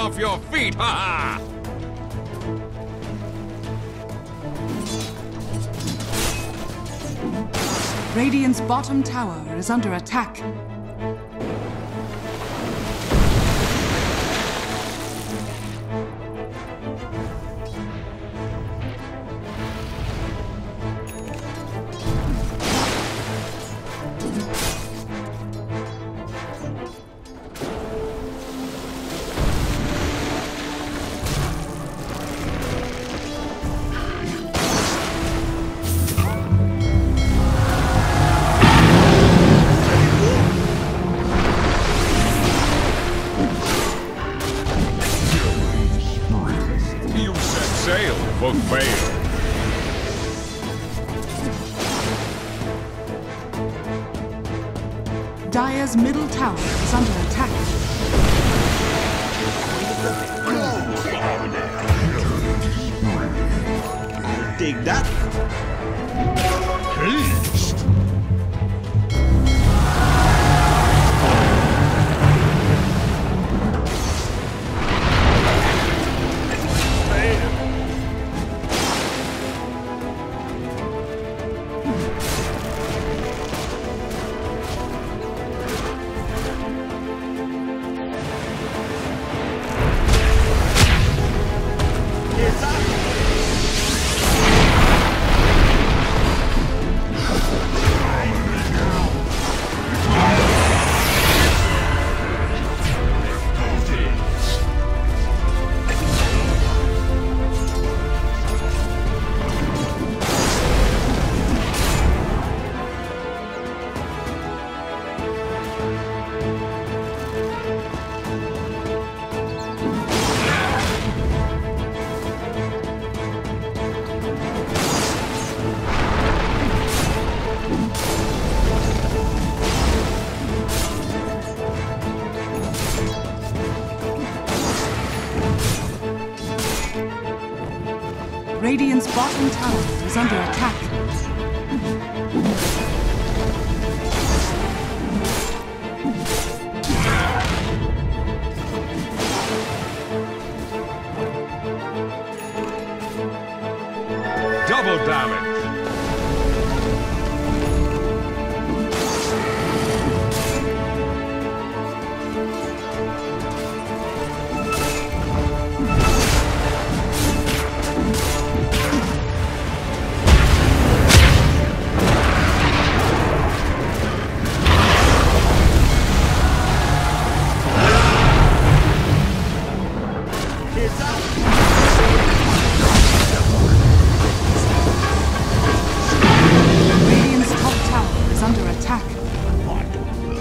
off your feet, ha ha! Radiant's bottom tower is under attack. Dire's middle tower is under attack. Take that. Haste. Radiant's bottom tower is under attack. Double damage!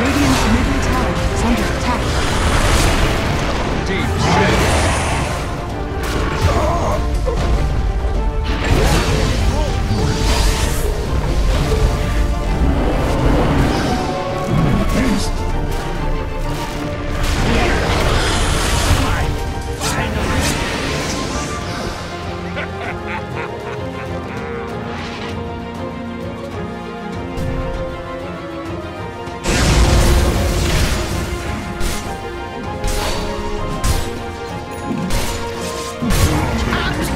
Radiant's middle tower is under attack. Deep shit.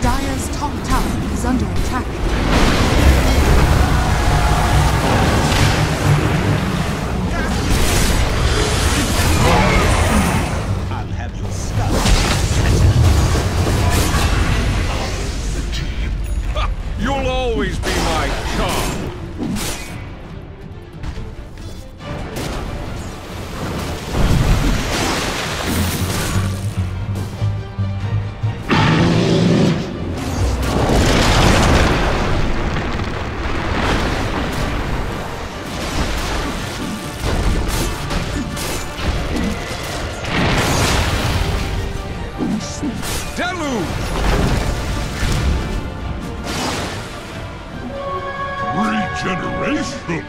Dire's top tower is under attack. generation!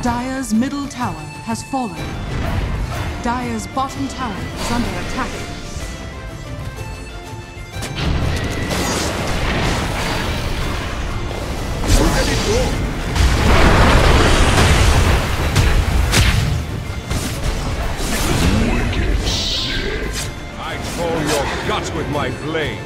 Dire's middle tower has fallen. Dire's bottom tower is under attack. Look at it go! Wicked shit! I call your guts with my blade!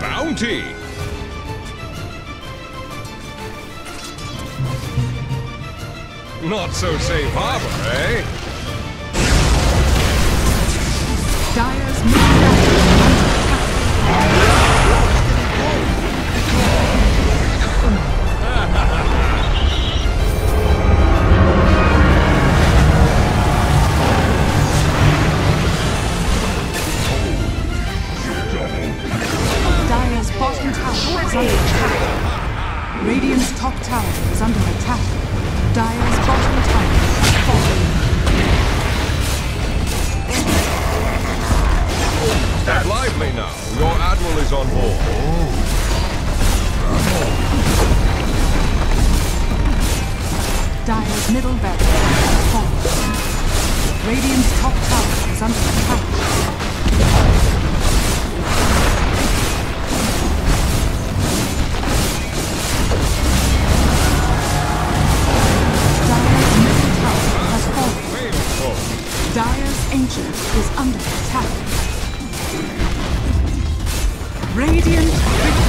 Bounty! Not so safe harbor, eh? Dire's Radiant's top tower is under attack. Dire's bottom tower is falling. Get lively now. Your admiral is on board. Dire's middle barracks is falling. Radiant's top tower is under attack. Dire's ancient is under attack. Radiant victory.